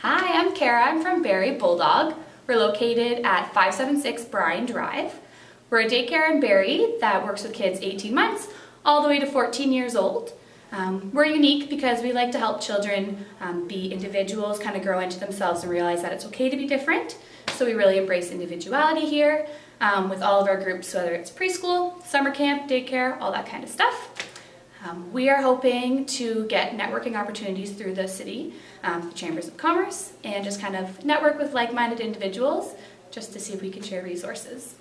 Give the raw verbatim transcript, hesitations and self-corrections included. Hi, I'm Kara. I'm from Barrie Bulldog. We're located at five seven six Bryan Drive. We're a daycare in Barrie that works with kids eighteen months all the way to fourteen years old. Um, we're unique because we like to help children um, be individuals, kind of grow into themselves and realize that it's okay to be different. So we really embrace individuality here um, with all of our groups, whether it's preschool, summer camp, daycare, all that kind of stuff. Um, we are hoping to get networking opportunities through the city, um, the Chambers of Commerce, and just kind of network with like-minded individuals just to see if we can share resources.